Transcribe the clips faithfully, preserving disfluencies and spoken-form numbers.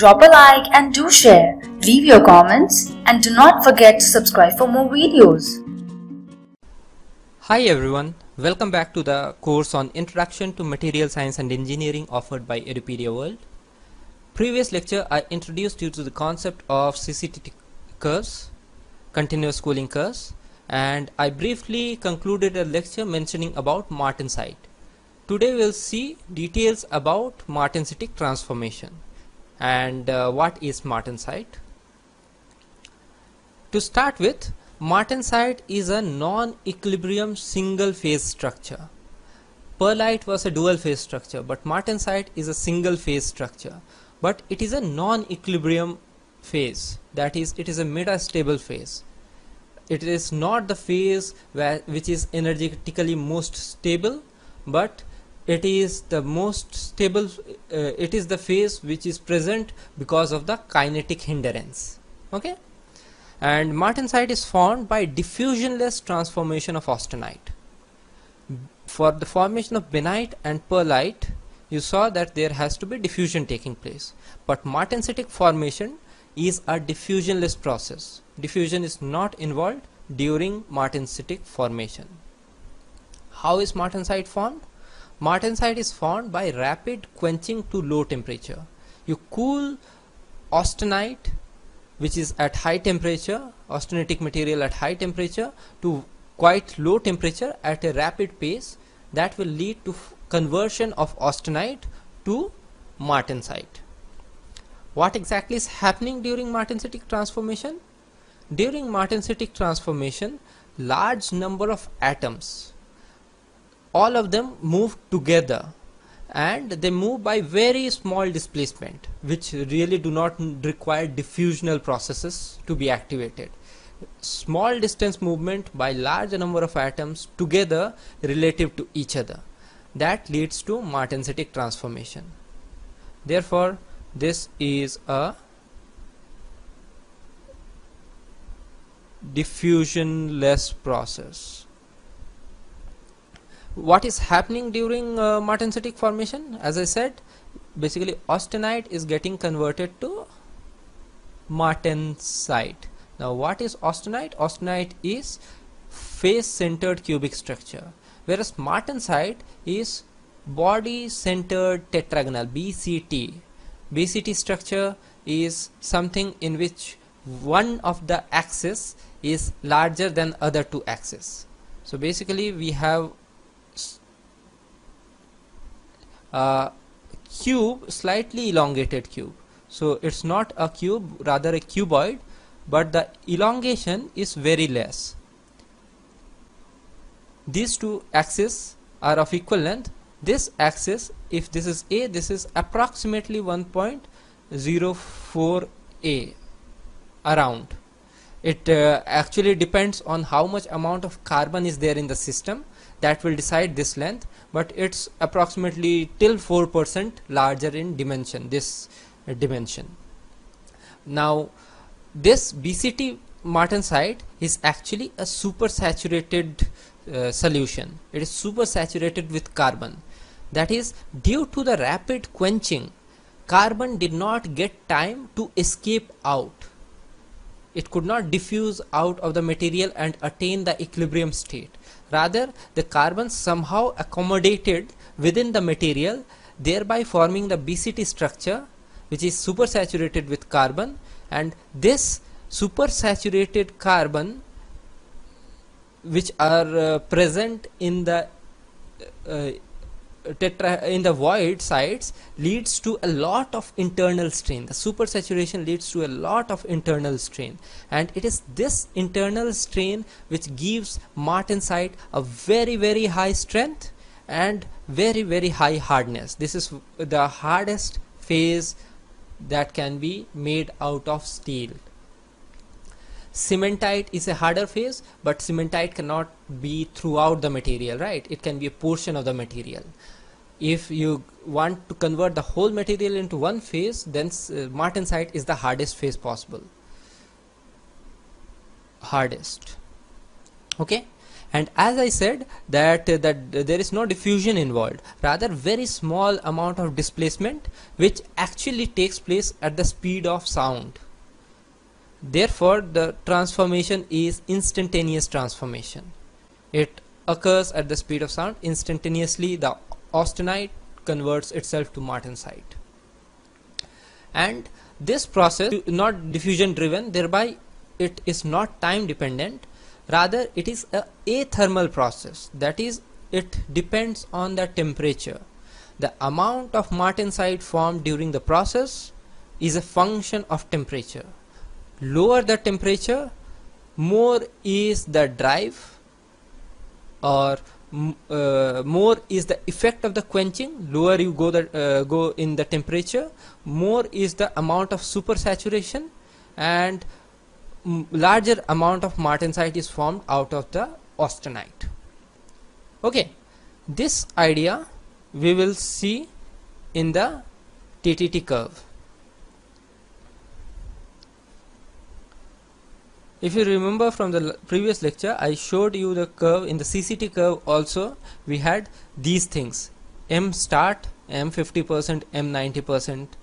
drop a like and do share. Leave your comments and do not forget to subscribe for more videos. Hi everyone, welcome back to the course on Introduction to Material Science and Engineering offered by Edupedia World. Previous lecture I introduced you to the concept of C C T curves, continuous cooling curves, and I briefly concluded a lecture mentioning about Martensite. Today we'll see details about martensitic transformation and uh, what is martensite. To start with, martensite is a non-equilibrium single phase structure. Pearlite was a dual phase structure, but martensite is a single phase structure, but it is a non-equilibrium phase, that is, it is a metastable phase. It is not the phase where, which is energetically most stable, but it is the most stable, uh, it is the phase which is present because of the kinetic hindrance. Okay, and martensite is formed by diffusionless transformation of austenite. For the formation of bainite and pearlite, you saw that there has to be diffusion taking place, but martensitic formation is a diffusionless process. Diffusion is not involved during martensitic formation. How is martensite formed? Martensite is formed by rapid quenching to low temperature. You cool austenite, which is at high temperature, austenitic material at high temperature, to quite low temperature at a rapid pace. That will lead to conversion of austenite to martensite. What exactly is happening during martensitic transformation? During martensitic transformation, large number of atoms, all of them move together, and they move by very small displacement, which really do not require diffusional processes to be activated. Small distance movement by large number of atoms together relative to each other, that leads to martensitic transformation. Therefore, this is a diffusionless process. What is happening during uh, martensitic formation? As I said, basically austenite is getting converted to martensite. Now what is austenite? Austenite is face-centered cubic structure, whereas martensite is body-centered tetragonal, B C T. B C T structure is something in which one of the axes is larger than other two axes. So basically we have a cube, slightly elongated cube. So it's not a cube, rather a cuboid, but the elongation is very less. These two axes are of equal length. This axis, if this is A, this is approximately one point zero four A around. It uh, actually depends on how much amount of carbon is there in the system. That will decide this length, but it's approximately till four percent larger in dimension, this uh, dimension. Now this B C T martensite is actually a supersaturated uh, solution. It is supersaturated with carbon. That is, due to the rapid quenching, carbon did not get time to escape out. It could not diffuse out of the material and attain the equilibrium state. Rather, the carbon somehow accommodated within the material, thereby forming the B C T structure, which is supersaturated with carbon, and this supersaturated carbon, which are uh, present in the uh, tetra in the void sites, leads to a lot of internal strain. The supersaturation leads to a lot of internal strain, and it is this internal strain which gives martensite a very very high strength and very very high hardness. This is the hardest phase that can be made out of steel. Cementite is a harder phase, but cementite cannot be throughout the material, right? It can be a portion of the material. If you want to convert the whole material into one phase, then uh, martensite is the hardest phase possible. Hardest. Okay, And as I said that uh, that there is no diffusion involved, rather very small amount of displacement which actually takes place at the speed of sound. Therefore the transformation is instantaneous transformation. It occurs at the speed of sound instantaneously. The austenite converts itself to martensite, and this process is not diffusion driven, thereby it is not time dependent. Rather it is a athermal process, that is, it depends on the temperature. The amount of martensite formed during the process is a function of temperature. Lower the temperature, more is the drive, or uh, more is the effect of the quenching. Lower you go, the, uh, go in the temperature, more is the amount of supersaturation, and larger amount of martensite is formed out of the austenite. Okay, this idea we will see in the T T T curve. If you remember from the previous lecture, I showed you the curve. In the C C T curve also we had these things: M start, M fifty percent, M ninety percent.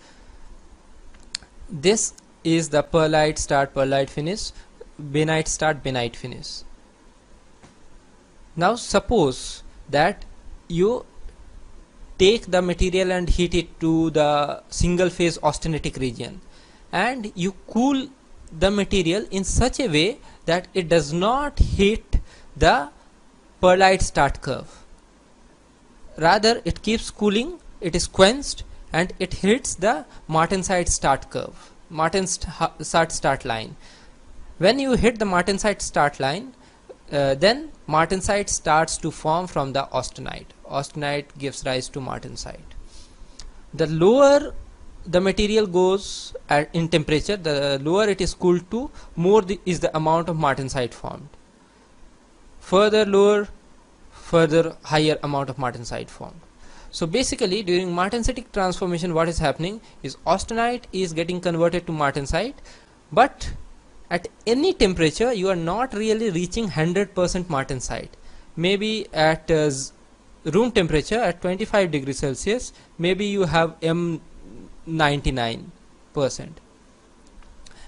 This is the pearlite start, pearlite finish, bainite start, bainite finish. Now suppose that you take the material and heat it to the single phase austenitic region, and you cool the material in such a way that it does not hit the pearlite start curve. Rather it keeps cooling, it is quenched, and it hits the martensite start curve, martensite start line. When you hit the martensite start line, uh, then martensite starts to form from the austenite. Austenite gives rise to martensite. The lower the material goes at in temperature, the lower it is cooled to, more the, is the amount of martensite formed. Further lower, further higher amount of martensite formed. So basically during martensitic transformation what is happening is austenite is getting converted to martensite, but at any temperature you are not really reaching one hundred percent martensite. Maybe at uh, room temperature at twenty-five degrees Celsius, maybe you have M ninety-nine percent.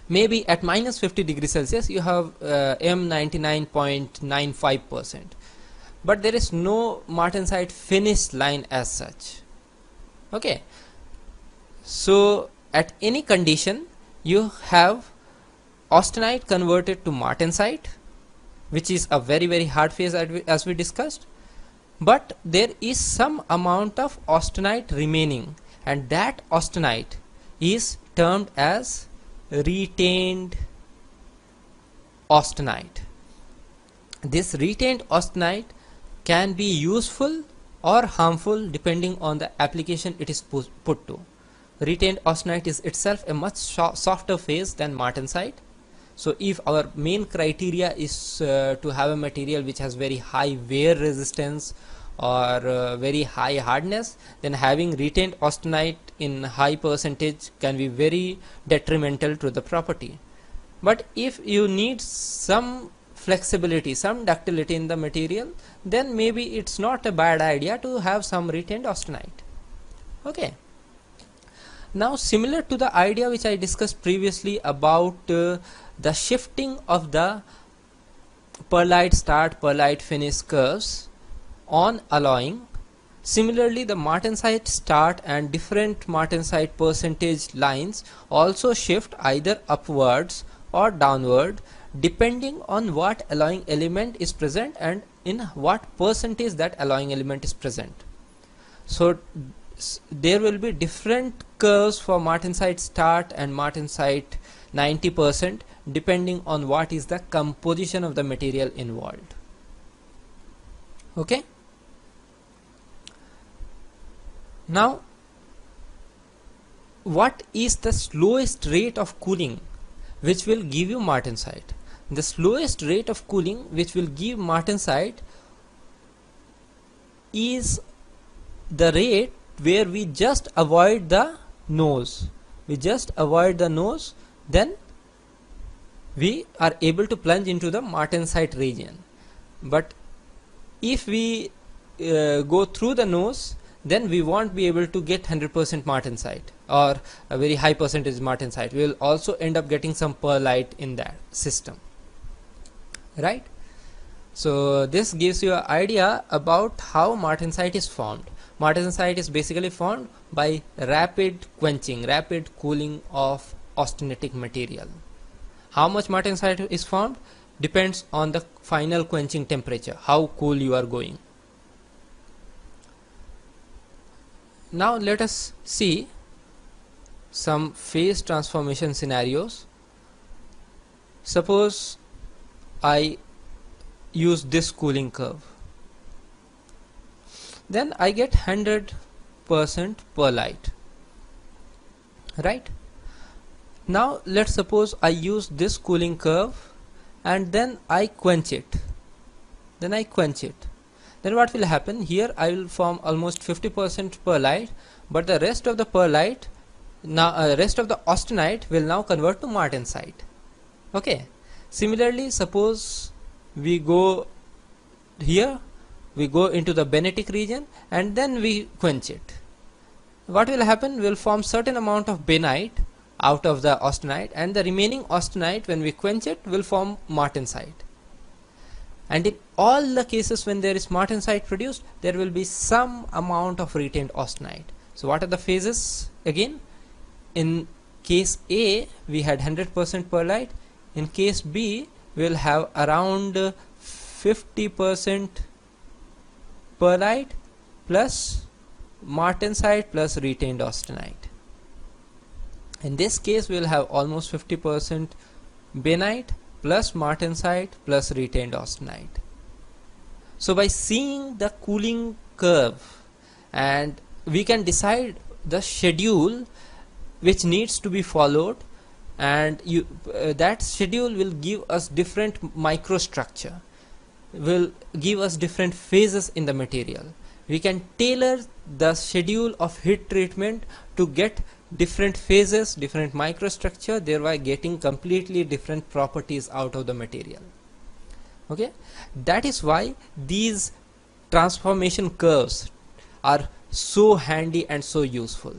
Maybe at minus fifty degrees Celsius you have uh, M ninety-nine point nine five percent. But there is no martensite finish line as such. Okay, so at any condition you have austenite converted to martensite, which is a very very hard phase as we, as we discussed, but there is some amount of austenite remaining, and that austenite is termed as retained austenite. This retained austenite can be useful or harmful depending on the application it is put to. Retained austenite is itself a much softer phase than martensite. So if our main criteria is uh, to have a material which has very high wear resistance or uh, very high hardness, then having retained austenite in high percentage can be very detrimental to the property. But if you need some flexibility, some ductility in the material, then maybe it's not a bad idea to have some retained austenite. Okay. Now similar to the idea which I discussed previously about uh, the shifting of the pearlite start, pearlite finish curves on alloying, similarly the martensite start and different martensite percentage lines also shift either upwards or downward depending on what alloying element is present and in what percentage that alloying element is present. So there will be different curves for martensite start and martensite ninety percent depending on what is the composition of the material involved. Okay. Now what is the slowest rate of cooling which will give you martensite? The slowest rate of cooling which will give martensite is the rate where we just avoid the nose. We just avoid the nose, then we are able to plunge into the martensite region. But if we uh, go through the nose, then we won't be able to get one hundred percent martensite or a very high percentage martensite. We will also end up getting some pearlite in that system, right? So this gives you an idea about how martensite is formed. Martensite is basically formed by rapid quenching, rapid cooling of austenitic material. How much martensite is formed depends on the final quenching temperature, how cool you are going. Now let us see some phase transformation scenarios. Suppose I use this cooling curve, then I get one hundred percent pearlite, right? Now let's suppose I use this cooling curve and then I quench it, then I quench it. Then what will happen? Here I will form almost fifty percent pearlite, but the rest of the pearlite, now uh, rest of the austenite will now convert to martensite. Okay. Similarly, suppose we go here, we go into the bainitic region and then we quench it. What will happen? We will form certain amount of bainite out of the austenite, and the remaining austenite, when we quench it, will form martensite. And in all the cases when there is martensite produced, there will be some amount of retained austenite. So what are the phases again? In case A, we had one hundred percent pearlite. In case B, we will have around fifty percent pearlite plus martensite plus retained austenite. In this case, we will have almost fifty percent bainite plus martensite plus retained austenite. So by seeing the cooling curve, and we can decide the schedule which needs to be followed, and you, uh, that schedule will give us different microstructure, will give us different phases in the material. We can tailor the schedule of heat treatment to get different phases, different microstructure, thereby getting completely different properties out of the material. Okay, that is why these transformation curves are so handy and so useful.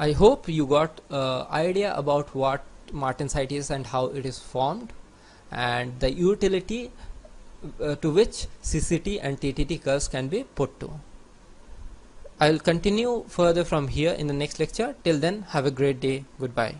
I hope you got uh, idea about what martensite is and how it is formed, and the utility uh, to which C C T and T T T curves can be put to. I will continue further from here in the next lecture. Till then, have a great day. Goodbye.